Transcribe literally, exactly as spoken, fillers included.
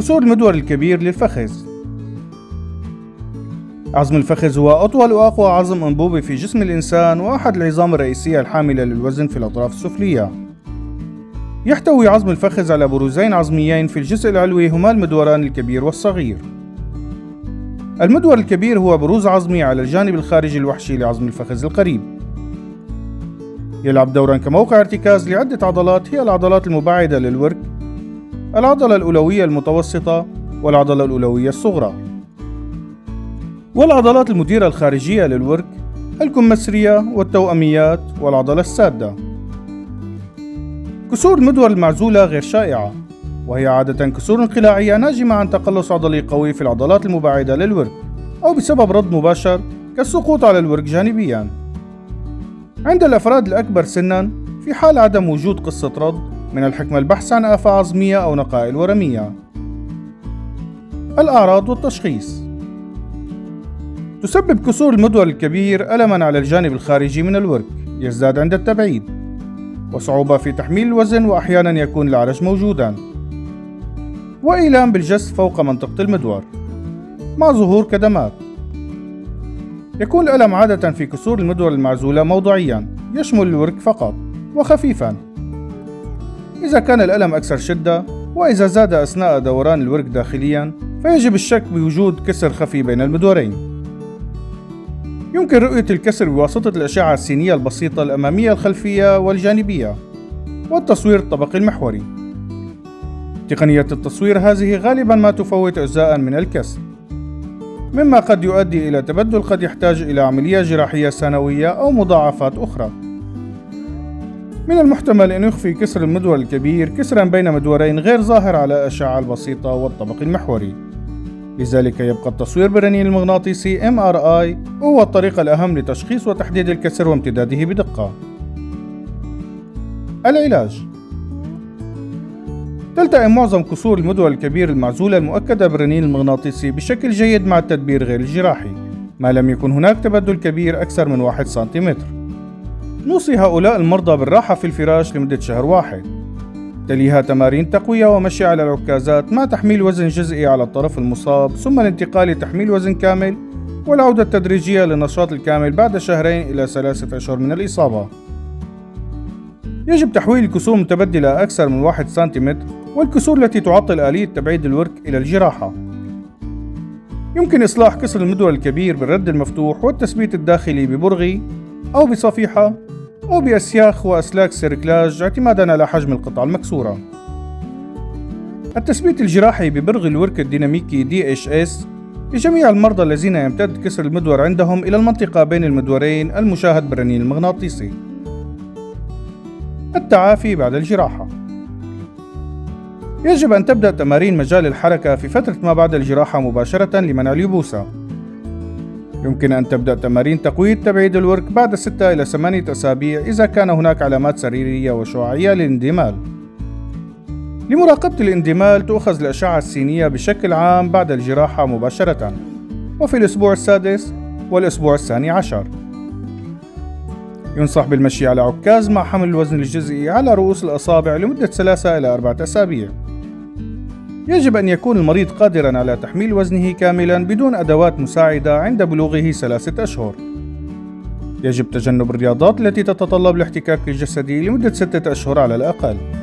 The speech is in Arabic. كسور المدور الكبير للفخذ. عظم الفخذ هو أطول وأقوى عظم أنبوبي في جسم الإنسان، وأحد العظام الرئيسية الحاملة للوزن في الأطراف السفلية. يحتوي عظم الفخذ على بروزين عظميين في الجزء العلوي هما المدوران الكبير والصغير. المدور الكبير هو بروز عظمي على الجانب الخارجي الوحشي لعظم الفخذ القريب. يلعب دورا كموقع ارتكاز لعدة عضلات هي العضلات المباعدة للورك، العضلة الأولوية المتوسطة والعضلة الأولوية الصغرى، والعضلات المديرة الخارجية للورك الكمثرية والتوأميات والعضلة السادة. كسور المدور المعزولة غير شائعة، وهي عادة كسور انقلاعية ناجمة عن تقلص عضلي قوي في العضلات المباعدة للورك أو بسبب رد مباشر كالسقوط على الورك جانبيا. عند الأفراد الأكبر سنا، في حال عدم وجود قصة رد، من الحكمة البحث عن آفة عظمية أو نقائل ورمية. الأعراض والتشخيص: تسبب كسور المدور الكبير ألمًا على الجانب الخارجي من الورك يزداد عند التبعيد، وصعوبة في تحميل الوزن، وأحيانًا يكون العرج موجودًا، وإيلام بالجس فوق منطقة المدور مع ظهور كدمات. يكون الألم عادة في كسور المدور المعزولة موضعيًا يشمل الورك فقط وخفيفًا إذا كان الألم أكثر شدة، وإذا زاد أثناء دوران الورك داخليا فيجب الشك بوجود كسر خفي بين المدورين. يمكن رؤية الكسر بواسطة الأشعة السينية البسيطة الأمامية الخلفية والجانبية والتصوير الطبقي المحوري. تقنية التصوير هذه غالبا ما تفوت أجزاء من الكسر، مما قد يؤدي إلى تبدل قد يحتاج إلى عملية جراحية ثانوية أو مضاعفات أخرى. من المحتمل أن يخفي كسر المدور الكبير كسرًا بين مدورين غير ظاهر على الأشعة البسيطة والطبق المحوري، لذلك يبقى التصوير بالرنين المغناطيسي إم آر آي هو الطريقة الأهم لتشخيص وتحديد الكسر وامتداده بدقة. العلاج: تلتئم معظم كسور المدور الكبير المعزولة المؤكدة بالرنين المغناطيسي بشكل جيد مع التدبير غير الجراحي، ما لم يكن هناك تبدل كبير أكثر من واحد سنتيمتر. نوصي هؤلاء المرضى بالراحة في الفراش لمدة شهر واحد، تليها تمارين تقوية ومشي على العكازات مع تحميل وزن جزئي على الطرف المصاب، ثم الانتقال لتحميل وزن كامل والعودة التدريجية للنشاط الكامل بعد شهرين إلى ثلاثة أشهر من الإصابة. يجب تحويل الكسور المتبدلة أكثر من واحد سنتيمتر والكسور التي تعطل آلية تبعيد الورك إلى الجراحة. يمكن إصلاح كسر المدور الكبير بالرد المفتوح والتثبيت الداخلي ببرغي أو بصفيحة أو بأسياخ وأسلاك سيركلاج اعتماداً على حجم القطعة المكسورة. التثبيت الجراحي ببرغي الورك الديناميكي دي إتش إس لجميع المرضى الذين يمتد كسر المدور عندهم إلى المنطقة بين المدورين المشاهد بالرنين المغناطيسي. التعافي بعد الجراحة: يجب أن تبدأ تمارين مجال الحركة في فترة ما بعد الجراحة مباشرة لمنع اليبوسة. يمكن أن تبدأ تمارين تقوية تبعيد الورك بعد ستة إلى ثمانية أسابيع إذا كان هناك علامات سريرية وشعاعية للاندمال. لمراقبة الاندمال تؤخذ الأشعة السينية بشكل عام بعد الجراحة مباشرة وفي الأسبوع السادس والأسبوع الثاني عشر. ينصح بالمشي على عكاز مع حمل الوزن الجزئي على رؤوس الأصابع لمدة ثلاثة إلى أربعة أسابيع. يجب أن يكون المريض قادرًا على تحميل وزنه كاملًا بدون أدوات مساعدة عند بلوغه ثلاثة أشهر. يجب تجنب الرياضات التي تتطلب الاحتكاك الجسدي لمدة ستة أشهر على الأقل.